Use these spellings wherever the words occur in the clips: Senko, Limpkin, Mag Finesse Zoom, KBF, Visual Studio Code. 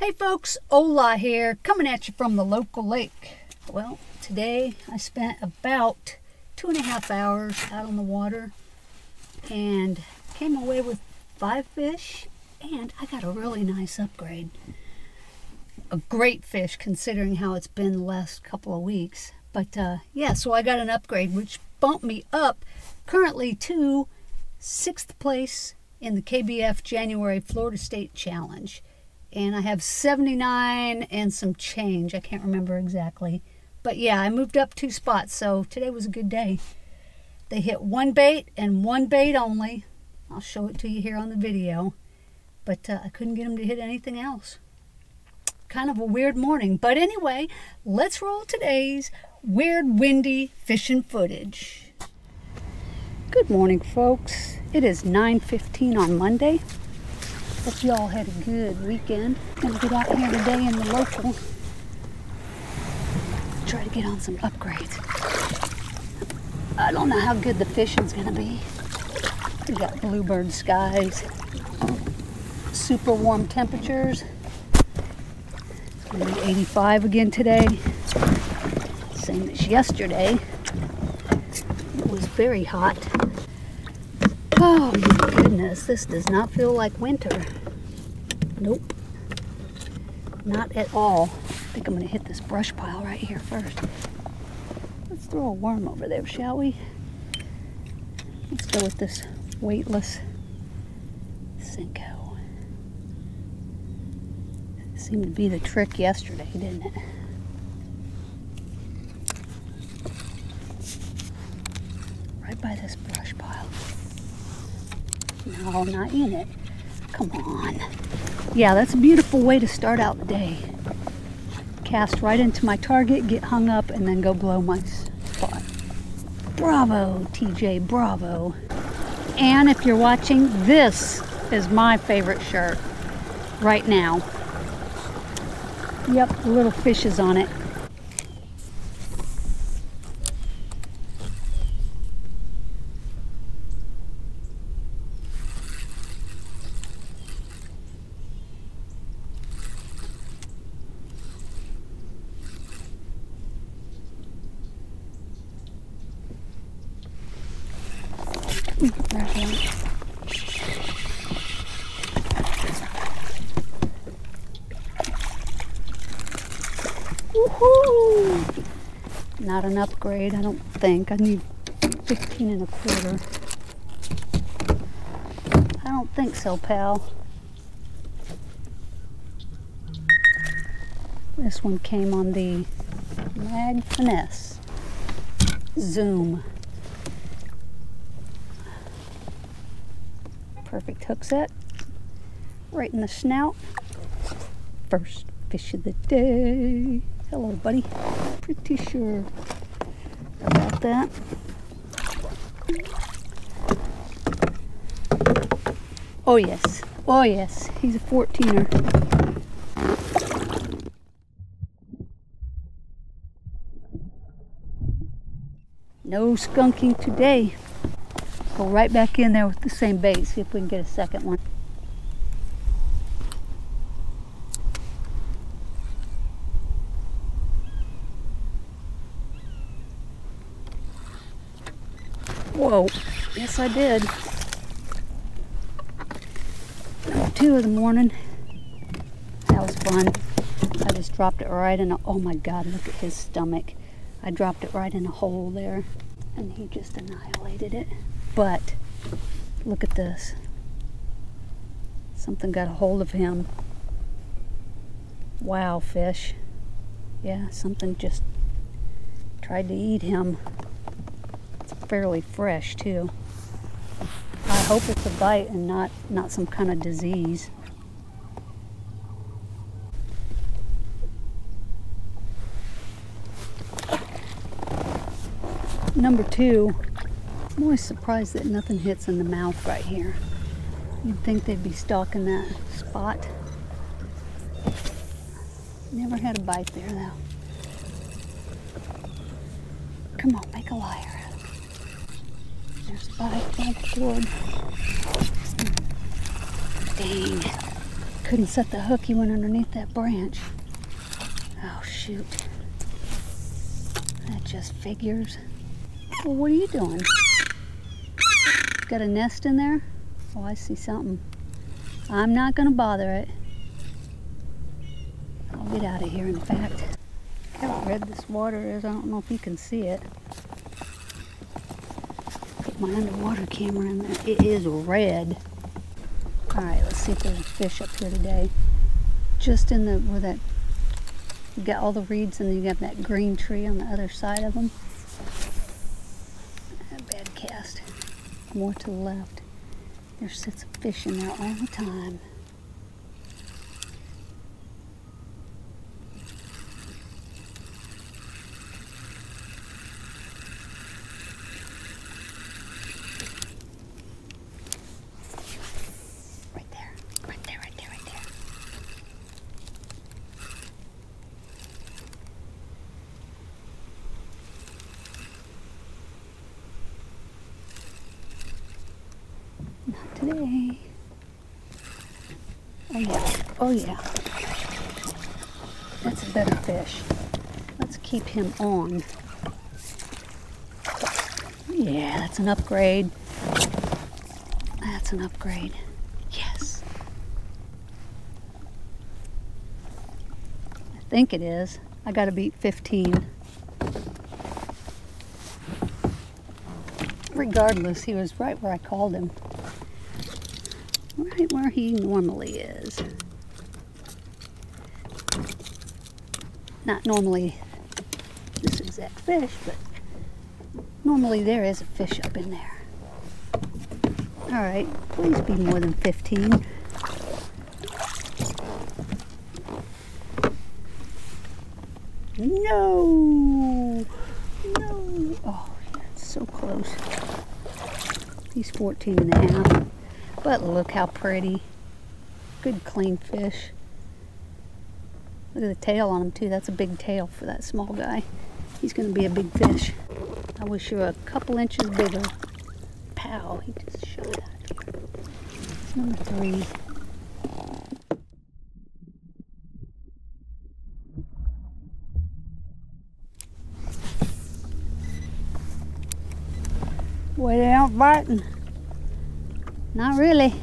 Hey folks, Ola here, coming at you from the local lake. Well, today I spent about 2.5 hours out on the water and came away with 5 fish, and I got a really nice upgrade. A great fish considering how it's been the last couple of weeks. But yeah, so I got an upgrade which bumped me up currently to 6th place in the KBF January Florida State Challenge. And I have 79 and some change. I can't remember exactly. But yeah, I moved up 2 spots, so today was a good day. They hit 1 bait and 1 bait only. I'll show it to you here on the video. But I couldn't get them to hit anything else. Kind of a weird morning. But anyway, let's roll today's weird, windy fishing footage. Good morning, folks. It is 9:15 on Monday. Hope y'all had a good weekend. Gonna get out here today in the local. Try to get on some upgrades. I don't know how good the fishing's gonna be. We got bluebird skies, super warm temperatures. It's gonna be 85 again today. Same as yesterday. It was very hot. Oh my goodness, this does not feel like winter. Nope, not at all. I think I'm gonna hit this brush pile right here first. Let's throw a worm over there, shall we? Let's go with this weightless Senko. It seemed to be the trick yesterday, didn't it? Right by this brush pile. No, not in it. Come on. Yeah, that's a beautiful way to start out the day. Cast right into my target, get hung up, and then go blow my spot. Bravo, TJ, bravo. And if you're watching, this is my favorite shirt right now. Yep, the little fish is on it. Woohoo! Not an upgrade, I don't think. I need 15 1/4. I don't think so, pal. This one came on the Mag Finesse Zoom. Perfect hook set, right in the snout. First fish of the day. Hello, buddy. Pretty sure about that. Oh yes, oh yes, he's a 14er. No skunking today. Go right back in there with the same bait, see if we can get a second one. Whoa, yes I did. 2 in the morning. That was fun. I just dropped it right in a, oh my God, look at his stomach. I dropped it right in a hole there and he just annihilated it. But look at this. Something got a hold of him. Wow, fish. Yeah, something just tried to eat him. It's fairly fresh too. I hope it's a bite and not some kind of disease. Number 2. I'm always surprised that nothing hits in the mouth right here. You'd think they'd be stalking that spot. Never had a bite there though. Come on, make a liar out of me. There's a bite, by the cord. Dang. couldn't set the hook. He went underneath that branch. Oh, shoot. That just figures. Well, what are you doing? Got a nest in there? Oh, I see something. I'm not going to bother it. I'll get out of here, in fact. Look how red this water is. I don't know if you can see it. Put my underwater camera in there. It is red. All right, let's see if there's a fish up here today. Just in the, where that, you got all the reeds and then you got that green tree on the other side of them. Bad cast. More to the left. There sits a fish in there all the time. Not today. Oh yeah, oh yeah. That's a better fish. Let's keep him on. Yeah, that's an upgrade. That's an upgrade. Yes. I think it is. I gotta beat 15. Regardless, he was right where I called him. Right where he normally is. Not normally this exact fish, but normally there is a fish up in there. All right, please be more than 15. No, no. Oh, that's so close. He's 14 and a half. But look how pretty. Good clean fish. Look at the tail on him too. That's a big tail for that small guy. He's gonna be a big fish. I wish you were a couple inches bigger. Pow, he just showed that. It's number 3. Boy, they aren't biting. Not really.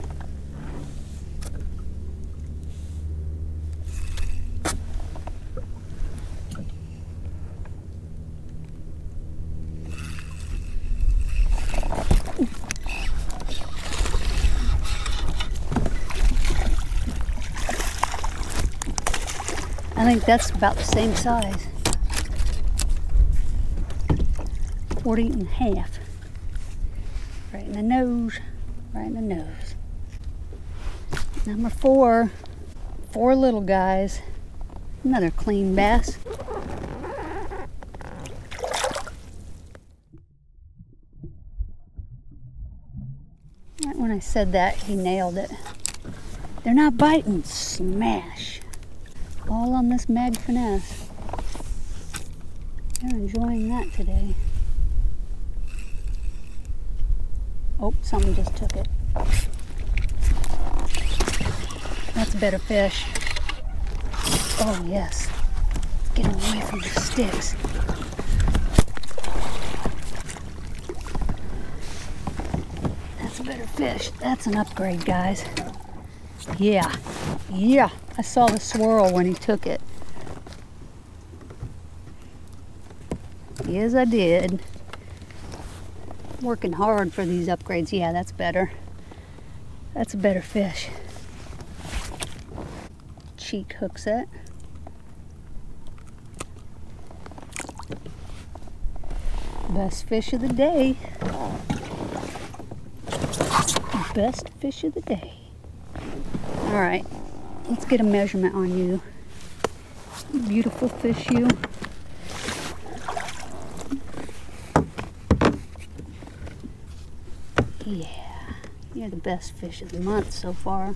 I think that's about the same size. 40 and a half. Right in the nose. Right in the nose. Number 4. 4 little guys. Another clean bass. Right when I said that, he nailed it. They're not biting. Smash. All on this Mag Finesse. They're enjoying that today. Oh, something just took it. That's a better fish. Oh, yes. Get away from the sticks. That's a better fish. That's an upgrade, guys. Yeah. Yeah. I saw the swirl when he took it. Yes, I did. Working hard for these upgrades. Yeah, that's better. That's a better fish. Cheek hooks it. Best fish of the day. Best fish of the day. All right, let's get a measurement on you. Beautiful fish, you. Yeah, you're the best fish of the month so far.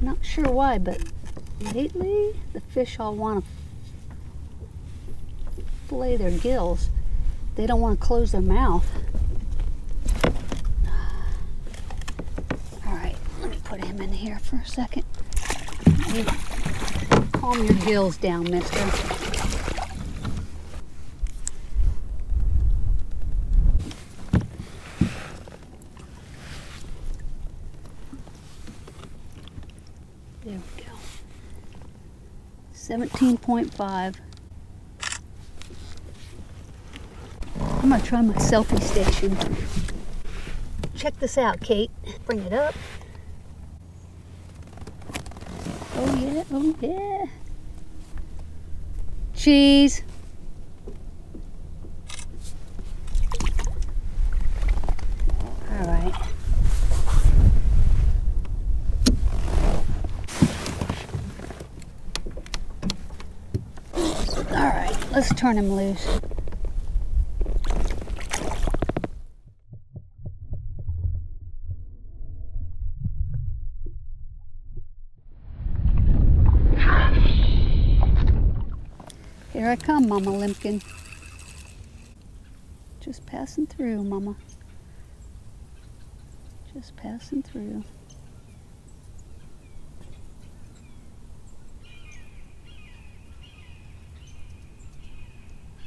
Not sure why, but lately the fish all want to fillet their gills. They don't want to close their mouth. him in here for a second. You calm your gills down, mister. There we go. 17.5. I'm gonna try my selfie station. Check this out, Kate. Bring it up. Oh yeah, oh yeah. Cheese. All right. All right, let's turn him loose. Here I come, Mama Limpkin. Just passing through, Mama. Just passing through.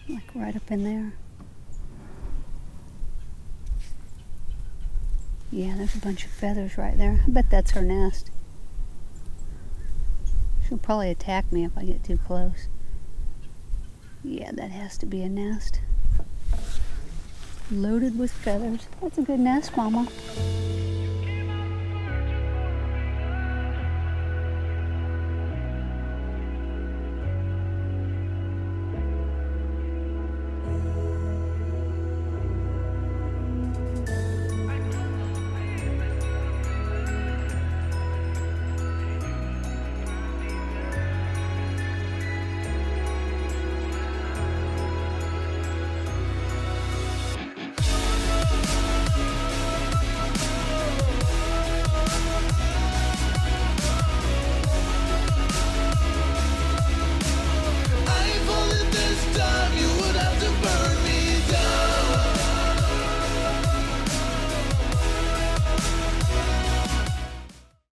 Like right up in there. Yeah, there's a bunch of feathers right there. I bet that's her nest. She'll probably attack me if I get too close. Yeah, that has to be a nest. Loaded with feathers. That's a good nest, Mama.